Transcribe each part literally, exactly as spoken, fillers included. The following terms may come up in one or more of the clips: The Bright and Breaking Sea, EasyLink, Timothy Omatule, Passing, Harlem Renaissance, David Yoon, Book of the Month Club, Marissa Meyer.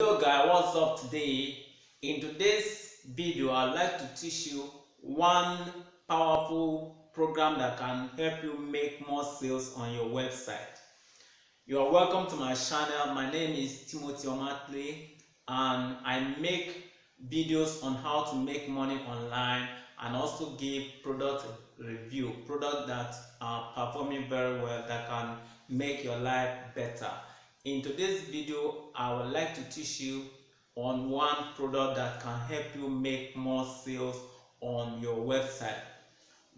Hello guys, what's up? Today in today's video I'd like to teach you one powerful program that can help you make more sales on your website. You are welcome to my channel. My name is Timothy Omatule and I make videos on how to make money online and also give product review, products that are performing very well that can make your life better. In today's video, I would like to teach you on one product that can help you make more sales on your website.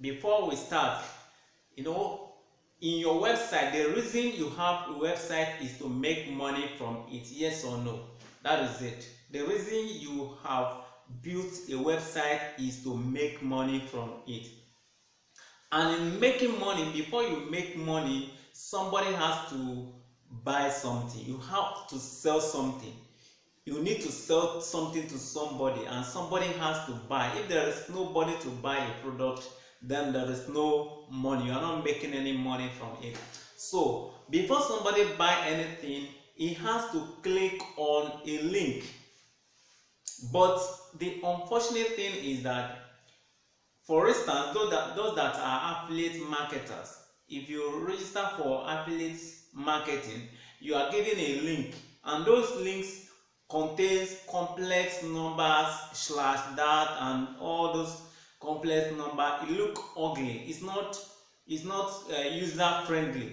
Before we start, you know, in your website, the reason you have a website is to make money from it, yes or no. That is it. The reason you have built a website is to make money from it. And in making money, before you make money, somebody has to buy something. You have to sell something. You need to sell something to somebody, and somebody has to buy. If there is nobody to buy a product, then there is no money. You are not making any money from it. So before somebody buy anything, he has to click on a link. But the unfortunate thing is that, for instance, those that, those that are affiliate marketers, if you register for affiliate marketing, you are given a link, and those links contains complex numbers slash that and all those complex numbers. It look ugly. It's not. It's not uh, user friendly.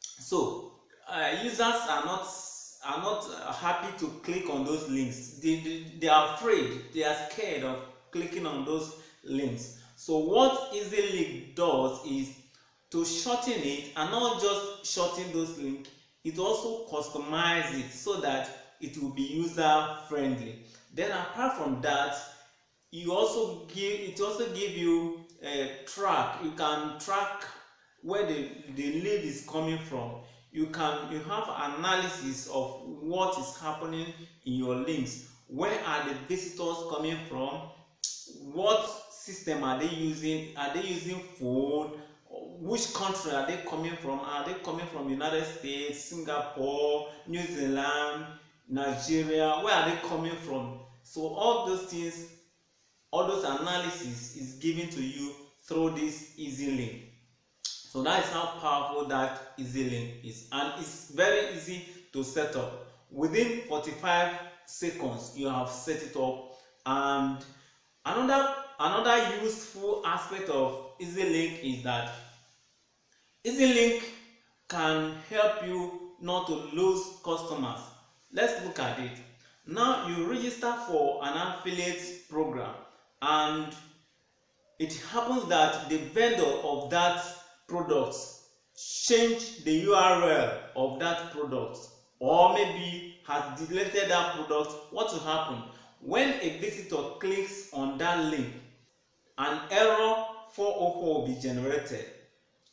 So uh, users are not are not happy to click on those links. They, they they are afraid. They are scared of clicking on those links. So what EasyLink does is to shorten it, and not just shorten those links, it also customize it so that it will be user friendly. Then apart from that, you also give it also give you a track. You can track where the, the lead is coming from. You can you have analysis of what is happening in your links. Where are the visitors coming from? What system are they using? Are they using phone? Which country are they coming from? Are they coming from United States, Singapore, New Zealand, Nigeria? Where are they coming from? So all those things, all those analysis is given to you through this EasyLink. So that is how powerful that EasyLink is, and it's very easy to set up. Within forty-five seconds, you have set it up. And another another useful aspect of EasyLink is that EasyLink can help you not to lose customers. Let's look at it. Now you register for an affiliate program, and it happens that the vendor of that product changed the U R L of that product, or maybe has deleted that product. What will happen? When a visitor clicks on that link, an error four oh four will be generated.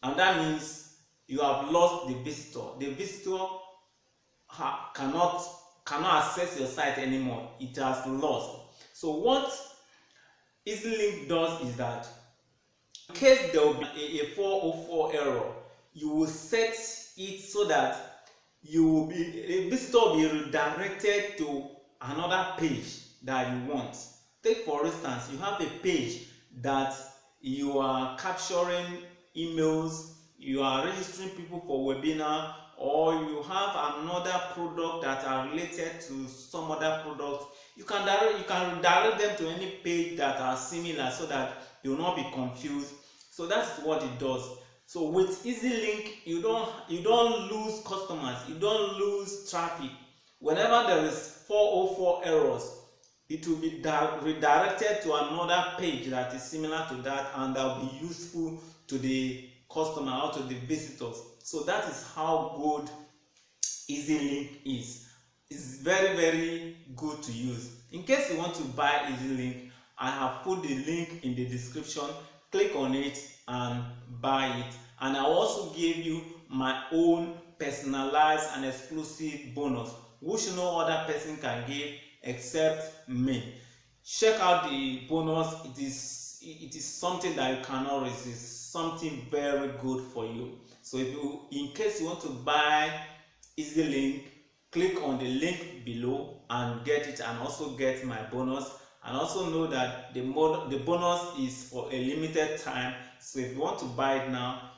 And that means you have lost the visitor. The visitor ha cannot, cannot access your site anymore. It has lost. So what EasyLink does is that in case there will be a, a four oh four error, you will set it so that you will be, the visitor will be redirected to another page that you want. Take for instance, you have a page that you are capturing emails, you are registering people for webinar, or you have another product that are related to some other product. You can direct, you can direct them to any page that are similar so that you will not be confused. So that's what it does. So with EasyLink, you don't you don't lose customers, you don't lose traffic. Whenever there is four oh four errors, it will be redirected to another page that is similar to that, and that will be useful to the customer or to the visitors. So that is how good EasyLink is. It's very, very good to use. In case you want to buy EasyLink, I have put the link in the description. Click on it and buy it. And I also gave you my own personalized and exclusive bonus, which no other person can give except me. Check out the bonus. It is it is something that you cannot resist. Something very good for you. So if you, in case you want to buy EasyLink, click on the link below and get it, and also get my bonus. And also know that the mod the bonus is for a limited time, so if you want to buy it now,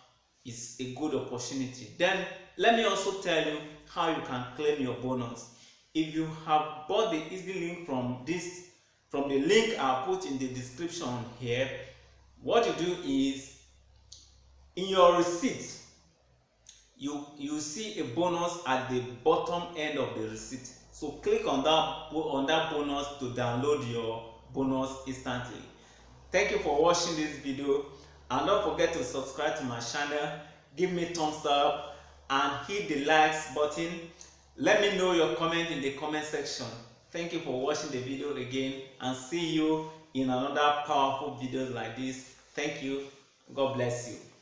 it's a good opportunity. Then let me also tell you how you can claim your bonus. If you have bought the EasyLink from this from the link I put in the description here, what you do is in your receipt, you you see a bonus at the bottom end of the receipt. So click on that on that bonus to download your bonus instantly. Thank you for watching this video, and don't forget to subscribe to my channel, give me thumbs up and hit the likes button. Let me know your comment in the comment section. Thank you for watching the video again, and see you in another powerful videos like this. Thank you. God bless you.